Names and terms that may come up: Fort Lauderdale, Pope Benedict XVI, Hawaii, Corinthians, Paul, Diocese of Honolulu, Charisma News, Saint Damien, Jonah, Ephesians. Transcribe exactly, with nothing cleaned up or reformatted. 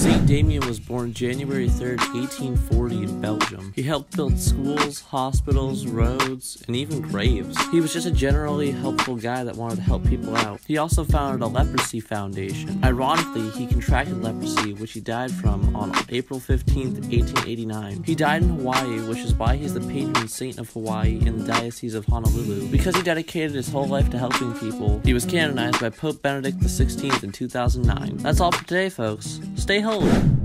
Saint Damien was born January third, eighteen forty in Belgium. He helped build schools, hospitals, roads, and even graves. He was just a generally helpful guy that wanted to help people out. He also founded a leprosy foundation. Ironically, he contracted leprosy, which he died from on April fifteenth, eighteen eighty-nine. He died in Hawaii, which is why he's the patron saint of Hawaii in the Diocese of Honolulu. Because he dedicated his whole life to helping people, he was canonized by Pope Benedict the sixteenth in two thousand nine. That's all for today, folks. Stay holy.